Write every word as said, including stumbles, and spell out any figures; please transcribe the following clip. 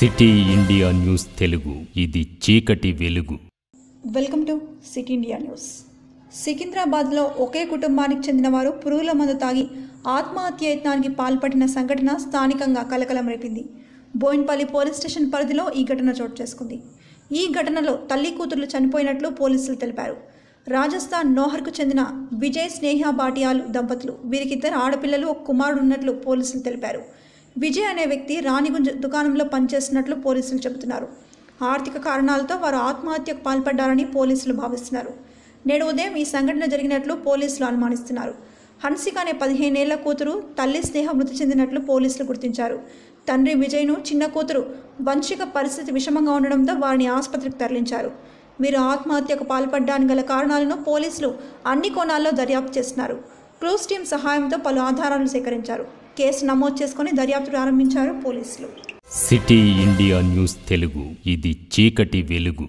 City India news Telugu ఇది చీకటి వెలుగు welcome to city India news. Secunderabad లో ఒకే కుటుంబానికి చెందినవారు పురుగుల మందు తాగి ఆత్మహత్య యత్నానికి పాల్పడిన సంఘటన స్థానికంగా కలకలం రేపింది। బోయిన్పల్లి పోలీస్ స్టేషన్ పరిధిలో ఈ ఘటన చోటు చేసుకుంది। ఈ ఘటనలో తల్లి కూతుర్లు చనిపోయినట్లు పోలీసులు తెలిపారు। రాజస్థాన్ నోహర్కు చెందిన విజయ్ స్నేహ బాటియాలు దంపతులు, వీరికిద్దరు ఆడపిల్లలు ఒక కుమారుడు ఉన్నట్లు పోలీసులు తెలిపారు। విజయ్ అనే వ్యక్తి రాణిగుంజ్ దుకాణంలో పనిచేస్తున్నట్లు పోలీసులు చెబుతున్నారు। ఆర్థిక కారణాలతో వారు ఆత్మహత్యకు పాల్పడ్డారని పోలీసులు భావిస్తున్నారు। నేడు ఉదయం ఈ సంఘటన జరిగినట్లు పోలీసులు అనుమానిస్తున్నారు। హన్సిక అనే పదిహేనేళ్ల కూతురు తల్లి స్నేహ మృతి చెందినట్లు పోలీసులు గుర్తించారు। తండ్రి విజయ్ను చిన్న కూతురు వంశిక పరిస్థితి విషమంగా ఉండడంతో వారిని ఆసుపత్రికి తరలించారు। వీరు ఆత్మహత్యకు పాల్పడ్డానికి గల కారణాలను పోలీసులు అన్ని కోణాల్లో దర్యాప్తు చేస్తున్నారు। క్లూస్ టీం సహాయంతో పలు ఆధారాలను సేకరించారు। కేసు నమోదు చేసుకొని దర్యాప్తు ప్రారంభించారు పోలీసులు। సిటీ ఇండియా న్యూస్ తెలుగు ఇది చీకటి వెలుగు।